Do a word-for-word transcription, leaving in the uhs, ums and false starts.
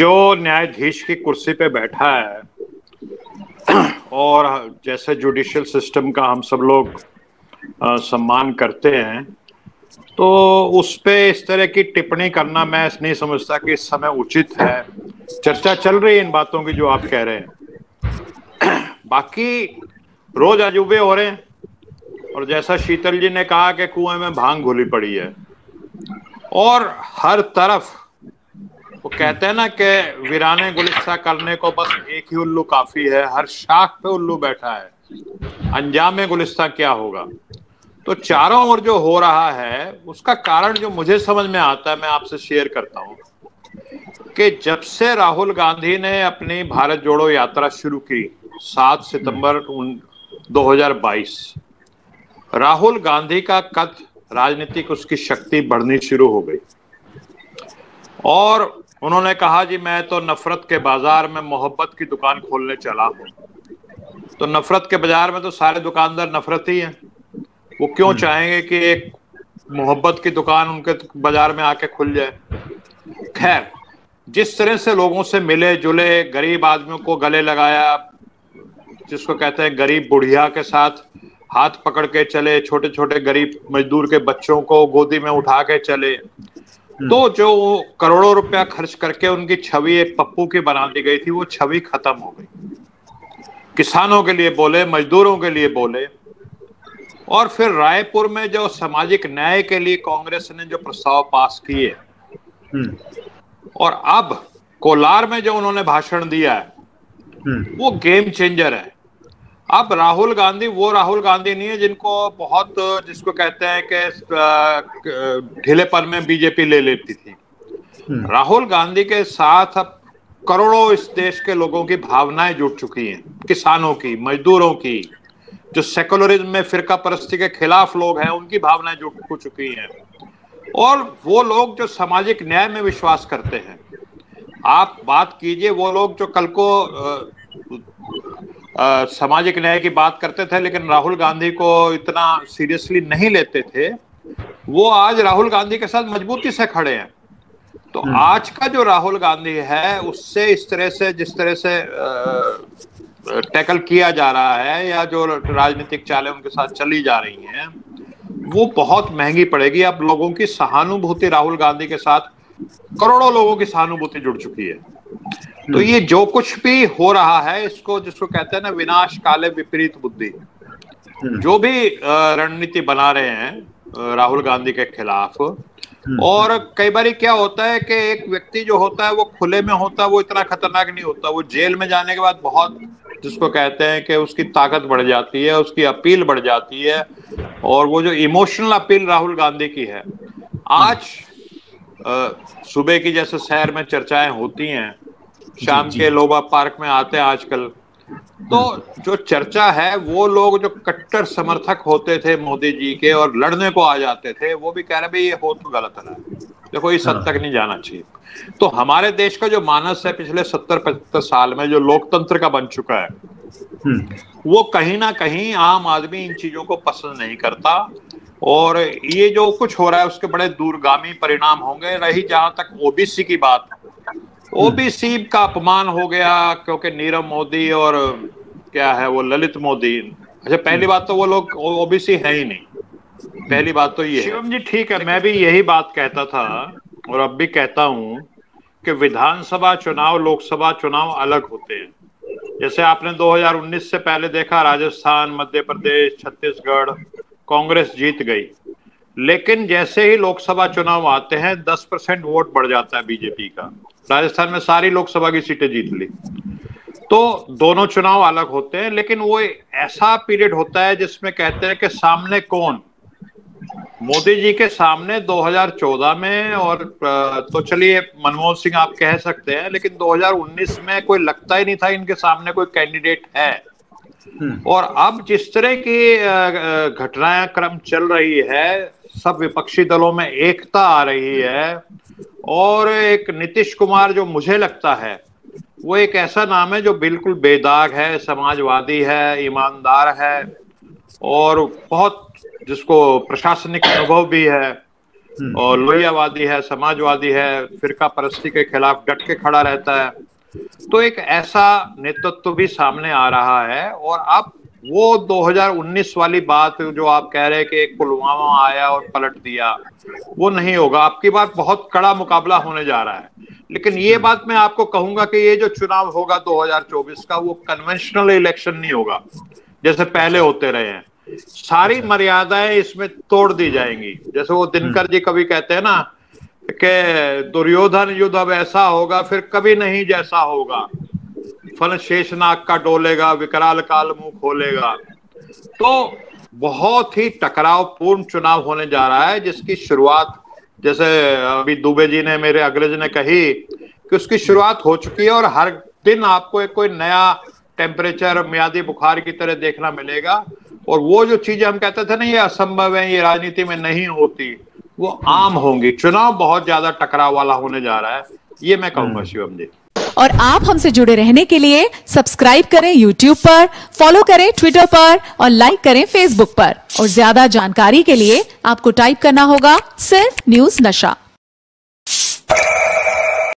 जो न्यायाधीश की कुर्सी पे बैठा है और जैसे जुडिशियल सिस्टम का हम सब लोग आ, सम्मान करते हैं, तो उस पे इस तरह की टिप्पणी करना मैं नहीं समझता कि इस समय उचित है। चर्चा चल रही है इन बातों की जो आप कह रहे हैं, बाकी रोज अजूबे हो रहे हैं। और जैसा शीतल जी ने कहा कि कुएं में भांग घुली पड़ी है और हर तरफ वो कहते हैं ना कि वीराने गुलिस्ता करने को बस एक ही उल्लू काफी है, हर शाख पे उल्लू बैठा है, अंजाम गुलिस्ता क्या होगा। तो चारों ओर जो हो रहा है उसका कारण जो मुझे समझ में आता है मैं आपसे शेयर करता हूँ कि जब से राहुल गांधी ने अपनी भारत जोड़ो यात्रा शुरू की सात सितंबर दो हज़ार बाईस, राहुल गांधी का कद राजनीतिक उसकी शक्ति बढ़नी शुरू हो गई और उन्होंने कहा जी मैं तो नफरत के बाजार में मोहब्बत की दुकान खोलने चला हूँ। तो नफरत के बाजार में तो सारे दुकानदार नफरत ही हैं, वो क्यों चाहेंगे कि एक मोहब्बत की दुकान उनके बाजार में आके खुल जाए। खैर, जिस तरह से लोगों से मिले जुले, गरीब आदमियों को गले लगाया, जिसको कहते हैं गरीब बुढ़िया के साथ हाथ पकड़ के चले, छोटे छोटे गरीब मजदूर के बच्चों को गोदी में उठा के चले, तो जो करोड़ों रुपया खर्च करके उनकी छवि एक पप्पू की बना दी गई थी वो छवि खत्म हो गई। किसानों के लिए बोले, मजदूरों के लिए बोले। और फिर रायपुर में जो सामाजिक न्याय के लिए कांग्रेस ने जो प्रस्ताव पास किए और अब कोलार में जो उन्होंने भाषण दिया है वो गेम चेंजर है। अब राहुल गांधी वो राहुल गांधी नहीं है जिनको बहुत जिसको कहते हैं कि ढीलेपन में बीजेपी ले लेती थी। राहुल गांधी के साथ अब करोड़ों इस देश के लोगों की भावनाएं जुड़ चुकी हैं, किसानों की, मजदूरों की, जो सेकुलरिज्म में फिरका परस्ती के खिलाफ लोग हैं उनकी भावनाएं जुड़ हो चुकी हैं और वो लोग जो सामाजिक न्याय में विश्वास करते हैं। आप बात कीजिए वो लोग जो कल को आ, आ, सामाजिक न्याय की बात करते थे लेकिन राहुल गांधी को इतना सीरियसली नहीं लेते थे, वो आज राहुल गांधी के साथ मजबूती से खड़े हैं। तो आज का जो राहुल गांधी है उससे इस तरह से जिस तरह से आ, टैकल किया जा रहा है या जो राजनीतिक चालें उनके साथ चली जा रही हैं वो बहुत महंगी पड़ेगी। अब लोगों की सहानुभूति, राहुल गांधी के साथ करोड़ों लोगों की सहानुभूति जुड़ चुकी है। तो ये जो कुछ भी हो रहा है इसको जिसको कहते हैं ना विनाश काले विपरीत बुद्धि, जो भी रणनीति बना रहे हैं राहुल गांधी के खिलाफ। और कई बार क्या होता है कि एक व्यक्ति जो होता है वो खुले में होता है, वो इतना खतरनाक नहीं होता, वो जेल में जाने के बाद बहुत जिसको कहते हैं कि उसकी ताकत बढ़ जाती है, उसकी अपील बढ़ जाती है और वो जो इमोशनल अपील राहुल गांधी की है आज आ, सुबह की जैसे शहर में चर्चाएं होती हैं, शाम के लोबा पार्क में आते हैं आजकल, तो जो चर्चा है वो लोग जो कट्टर समर्थक होते थे मोदी जी के और लड़ने को आ जाते थे वो भी कह रहे भाई ये हो तो गलत है, देखो इस हद तक नहीं जाना चाहिए। तो हमारे देश का जो मानस है पिछले सत्तर पचहत्तर साल में जो लोकतंत्र का बन चुका है वो कहीं ना कहीं आम आदमी इन चीजों को पसंद नहीं करता और ये जो कुछ हो रहा है उसके बड़े दूरगामी परिणाम होंगे। रही जहां तक ओबीसी की बात, ओबीसी का अपमान हो गया क्योंकि नीरव मोदी और क्या है वो ललित मोदी, अच्छा पहली बात तो वो लोग ओबीसी है ही नहीं, पहली बात तो ये शिवम जी ठीक है, मैं भी यही बात कहता था और अब भी कहता हूं कि विधानसभा चुनाव लोकसभा चुनाव अलग होते हैं। जैसे आपने दो हज़ार उन्नीस से पहले देखा राजस्थान, मध्य प्रदेश, छत्तीसगढ़ कांग्रेस जीत गई लेकिन जैसे ही लोकसभा चुनाव आते हैं दस परसेंट वोट बढ़ जाता है बीजेपी का। राजस्थान में सारी लोकसभा की सीटें जीत ली। तो दोनों चुनाव अलग होते हैं लेकिन वो ऐसा पीरियड होता है जिसमें कहते हैं कि सामने कौन, मोदी जी के सामने दो हज़ार चौदह में और तो चलिए मनमोहन सिंह आप कह सकते हैं लेकिन दो हज़ार उन्नीस में कोई लगता ही नहीं था इनके सामने कोई कैंडिडेट है। और अब जिस तरह की घटनाएं क्रम चल रही है, सब विपक्षी दलों में एकता आ रही है और एक नीतीश कुमार जो मुझे लगता है वो एक ऐसा नाम है जो बिल्कुल बेदाग है, समाजवादी है, ईमानदार है और बहुत जिसको प्रशासनिक अनुभव भी है। और लोहियावादी है, समाजवादी है, फिरका परस्ती के खिलाफ डट के खड़ा रहता है। तो एक ऐसा नेतृत्व भी सामने आ रहा है। और अब वो दो हज़ार उन्नीस वाली बात जो आप कह रहे हैं कि एक पुलवामा आया और पलट दिया, वो नहीं होगा। आपकी बात बहुत कड़ा मुकाबला होने जा रहा है। लेकिन ये बात मैं आपको कहूंगा कि ये जो चुनाव होगा दो हज़ार चौबीस का, वो कन्वेंशनल इलेक्शन नहीं होगा जैसे पहले होते रहे हैं। सारी मर्यादाएं इसमें तोड़ दी जाएंगी। जैसे वो दिनकर जी कभी कहते हैं ना कि दुर्योधन युद्ध अब ऐसा होगा फिर कभी नहीं जैसा होगा, फल शेषनाग का डोलेगा, विकराल काल मुंह खोलेगा। तो बहुत ही टकरावपूर्ण चुनाव होने जा रहा है, जिसकी शुरुआत जैसे अभी दुबे जी ने, मेरे अग्रज ने कही कि उसकी शुरुआत हो चुकी है। और हर दिन आपको एक कोई नया टेम्परेचर मियादी बुखार की तरह देखना मिलेगा। और वो जो चीजें हम कहते थे ना ये असंभव है, ये राजनीति में नहीं होती, वो आम होंगी। चुनाव बहुत ज्यादा टकराव वाला होने जा रहा है, ये मैं कहूंगा शिवम जी। और आप हमसे जुड़े रहने के लिए सब्सक्राइब करें यूट्यूब पर, फॉलो करें ट्विटर पर और लाइक करें फेसबुक पर। और ज्यादा जानकारी के लिए आपको टाइप करना होगा सिर्फ न्यूज नशा।